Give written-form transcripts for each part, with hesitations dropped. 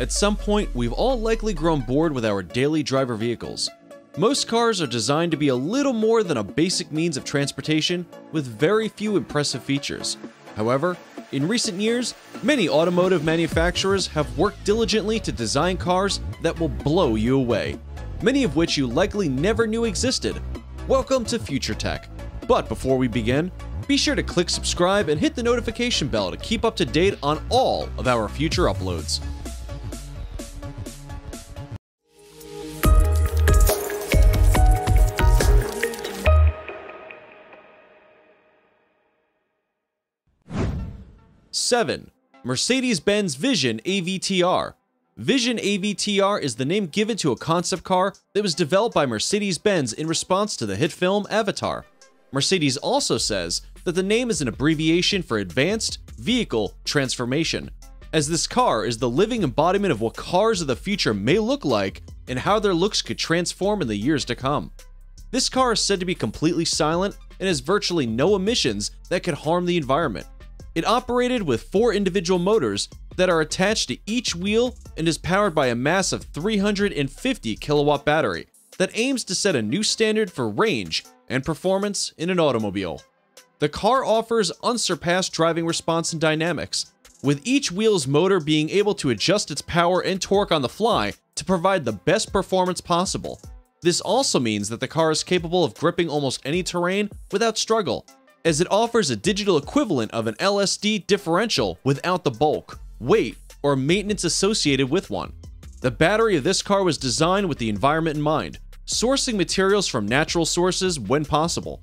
At some point, we've all likely grown bored with our daily driver vehicles. Most cars are designed to be a little more than a basic means of transportation with very few impressive features. However, in recent years, many automotive manufacturers have worked diligently to design cars that will blow you away, many of which you likely never knew existed. Welcome to Future Tech. But before we begin, be sure to click subscribe and hit the notification bell to keep up to date on all of our future uploads. Seven, Mercedes-Benz Vision AVTR. Vision AVTR is the name given to a concept car that was developed by Mercedes-Benz in response to the hit film Avatar. Mercedes also says that the name is an abbreviation for Advanced Vehicle Transformation, as this car is the living embodiment of what cars of the future may look like and how their looks could transform in the years to come. This car is said to be completely silent and has virtually no emissions that could harm the environment. It operated with 4 individual motors that are attached to each wheel and is powered by a massive 350 kilowatt battery that aims to set a new standard for range and performance in an automobile. The car offers unsurpassed driving response and dynamics, with each wheel's motor being able to adjust its power and torque on the fly to provide the best performance possible. This also means that the car is capable of gripping almost any terrain without struggle, as it offers a digital equivalent of an LSD differential without the bulk, weight, or maintenance associated with one. The battery of this car was designed with the environment in mind, sourcing materials from natural sources when possible.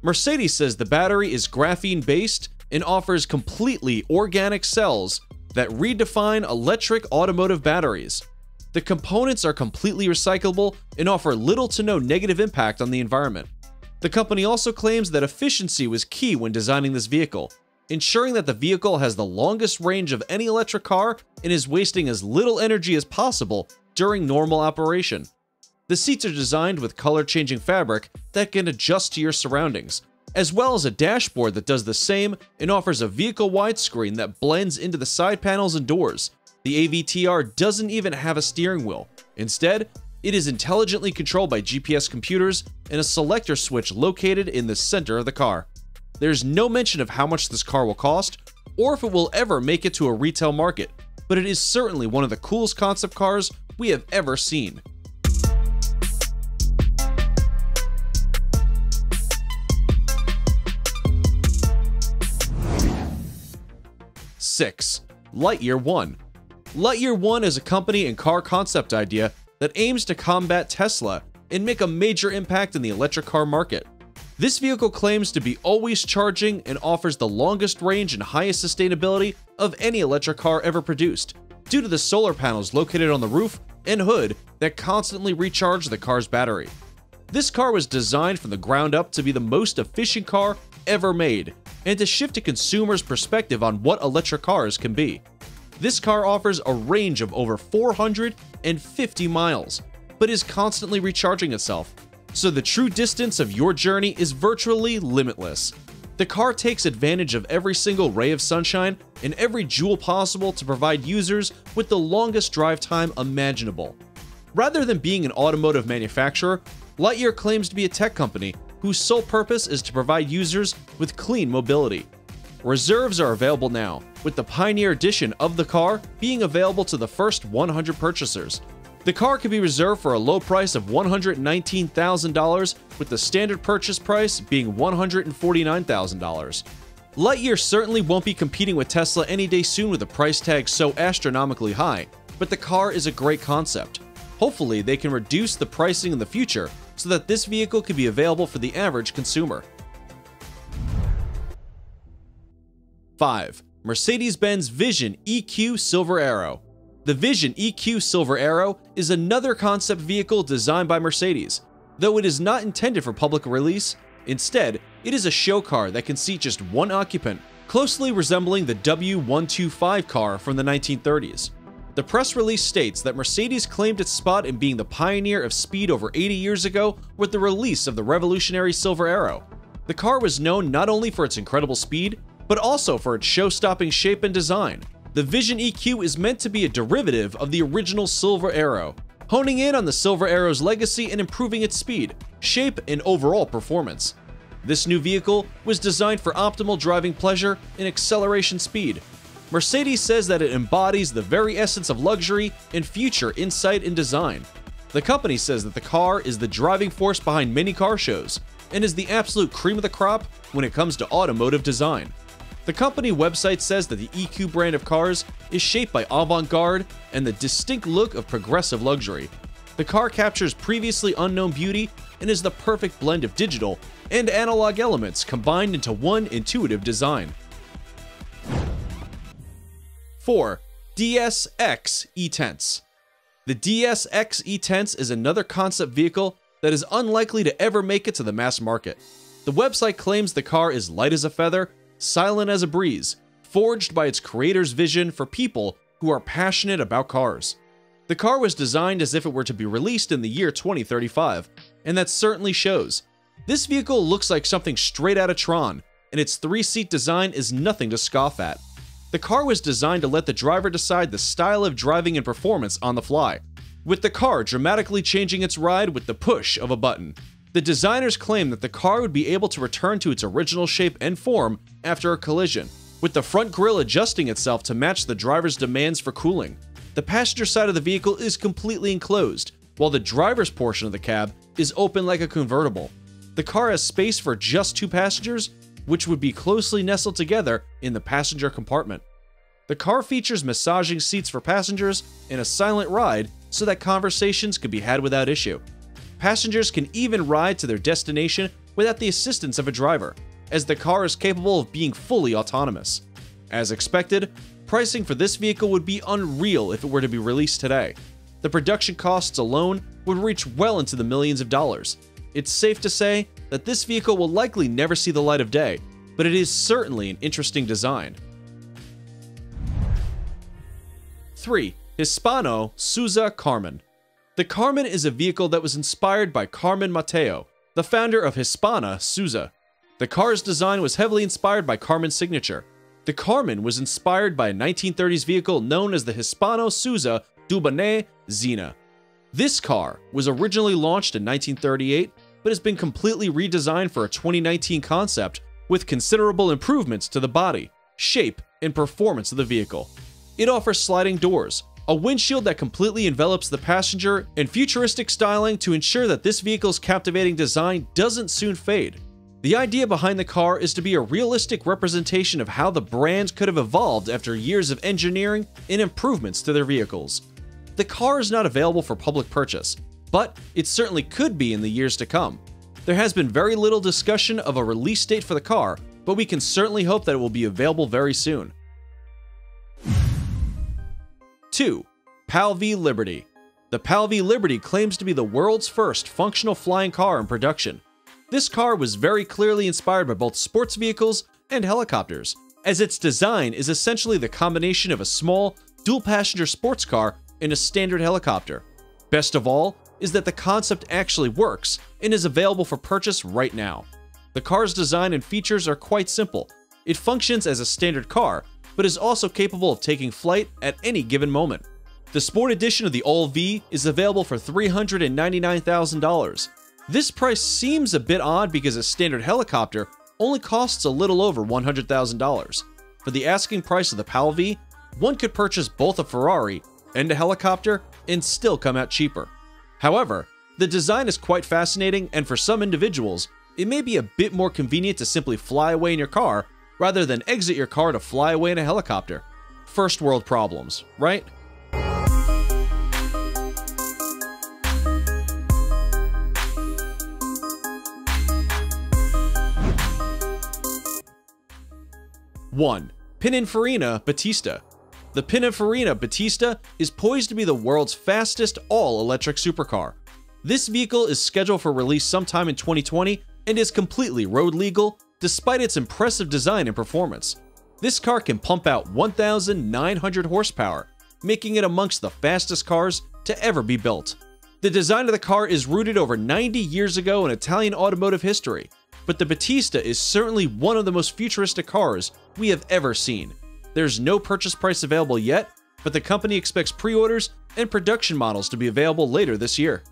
Mercedes says the battery is graphene-based and offers completely organic cells that redefine electric automotive batteries. The components are completely recyclable and offer little to no negative impact on the environment. The company also claims that efficiency was key when designing this vehicle, ensuring that the vehicle has the longest range of any electric car and is wasting as little energy as possible during normal operation. The seats are designed with color-changing fabric that can adjust to your surroundings, as well as a dashboard that does the same and offers a vehicle-wide screen that blends into the side panels and doors. The AVTR doesn't even have a steering wheel. Instead, it is intelligently controlled by GPS computers and a selector switch located in the center of the car. There's no mention of how much this car will cost or if it will ever make it to a retail market, but it is certainly one of the coolest concept cars we have ever seen. 6. Lightyear One. Lightyear One is a company and car concept idea that aims to combat Tesla and make a major impact in the electric car market. This vehicle claims to be always charging and offers the longest range and highest sustainability of any electric car ever produced, due to the solar panels located on the roof and hood that constantly recharge the car's battery. This car was designed from the ground up to be the most efficient car ever made and to shift a consumer's perspective on what electric cars can be. This car offers a range of over 450 miles, but is constantly recharging itself, so the true distance of your journey is virtually limitless. The car takes advantage of every single ray of sunshine and every joule possible to provide users with the longest drive time imaginable. Rather than being an automotive manufacturer, Lightyear claims to be a tech company whose sole purpose is to provide users with clean mobility. Reserves are available now, with the Pioneer Edition of the car being available to the first 100 purchasers. The car can be reserved for a low price of $119,000, with the standard purchase price being $149,000. Lightyear certainly won't be competing with Tesla any day soon with a price tag so astronomically high, but the car is a great concept. Hopefully, they can reduce the pricing in the future so that this vehicle can be available for the average consumer. 5. Mercedes-Benz Vision EQ Silver Arrow. The Vision EQ Silver Arrow is another concept vehicle designed by Mercedes, though it is not intended for public release. Instead, it is a show car that can seat just one occupant, closely resembling the W125 car from the 1930s. The press release states that Mercedes claimed its spot in being the pioneer of speed over 80 years ago with the release of the revolutionary Silver Arrow. The car was known not only for its incredible speed, but also for its show-stopping shape and design. The Vision EQ is meant to be a derivative of the original Silver Arrow, honing in on the Silver Arrow's legacy and improving its speed, shape, and overall performance. This new vehicle was designed for optimal driving pleasure and acceleration speed. Mercedes says that it embodies the very essence of luxury and future insight in design. The company says that the car is the driving force behind many car shows and is the absolute cream of the crop when it comes to automotive design. The company website says that the EQ brand of cars is shaped by avant-garde and the distinct look of progressive luxury. The car captures previously unknown beauty and is the perfect blend of digital and analog elements combined into one intuitive design. 4. DS X E-Tense. The DS X E-Tense is another concept vehicle that is unlikely to ever make it to the mass market. The website claims the car is light as a feather, silent as a breeze, forged by its creator's vision for people who are passionate about cars. The car was designed as if it were to be released in the year 2035, and that certainly shows. This vehicle looks like something straight out of Tron, and its three-seat design is nothing to scoff at. The car was designed to let the driver decide the style of driving and performance on the fly, with the car dramatically changing its ride with the push of a button. The designers claim that the car would be able to return to its original shape and form after a collision, with the front grille adjusting itself to match the driver's demands for cooling. The passenger side of the vehicle is completely enclosed, while the driver's portion of the cab is open like a convertible. The car has space for just two passengers, which would be closely nestled together in the passenger compartment. The car features massaging seats for passengers and a silent ride so that conversations could be had without issue. Passengers can even ride to their destination without the assistance of a driver, as the car is capable of being fully autonomous. As expected, pricing for this vehicle would be unreal if it were to be released today. The production costs alone would reach well into the millions of dollars. It's safe to say that this vehicle will likely never see the light of day, but it is certainly an interesting design. 3. Hispano Suiza Carmen. The Carmen is a vehicle that was inspired by Carmen Mateo, the founder of Hispano Suiza. The car's design was heavily inspired by Carmen's signature. The Carmen was inspired by a 1930s vehicle known as the Hispano Suiza Dubonnet Xenia. This car was originally launched in 1938, but has been completely redesigned for a 2019 concept with considerable improvements to the body, shape, and performance of the vehicle. It offers sliding doors, a windshield that completely envelops the passenger, and futuristic styling to ensure that this vehicle's captivating design doesn't soon fade. The idea behind the car is to be a realistic representation of how the brand could have evolved after years of engineering and improvements to their vehicles. The car is not available for public purchase, but it certainly could be in the years to come. There has been very little discussion of a release date for the car, but we can certainly hope that it will be available very soon. 2. PAL-V Liberty. The PAL-V Liberty claims to be the world's first functional flying car in production. This car was very clearly inspired by both sports vehicles and helicopters, as its design is essentially the combination of a small, dual-passenger sports car and a standard helicopter. Best of all is that the concept actually works and is available for purchase right now. The car's design and features are quite simple. It functions as a standard car, but is also capable of taking flight at any given moment. The Sport Edition of the All-V is available for $399,000. This price seems a bit odd because a standard helicopter only costs a little over $100,000. For the asking price of the PAL-V, one could purchase both a Ferrari and a helicopter and still come out cheaper. However, the design is quite fascinating, and for some individuals, it may be a bit more convenient to simply fly away in your car rather than exit your car to fly away in a helicopter. First world problems, right? One, Pininfarina Battista. The Pininfarina Battista is poised to be the world's fastest all-electric supercar. This vehicle is scheduled for release sometime in 2020 and is completely road legal, despite its impressive design and performance. This car can pump out 1,900 horsepower, making it amongst the fastest cars to ever be built. The design of the car is rooted over 90 years ago in Italian automotive history, but the Battista is certainly one of the most futuristic cars we have ever seen. There's no purchase price available yet, but the company expects pre-orders and production models to be available later this year.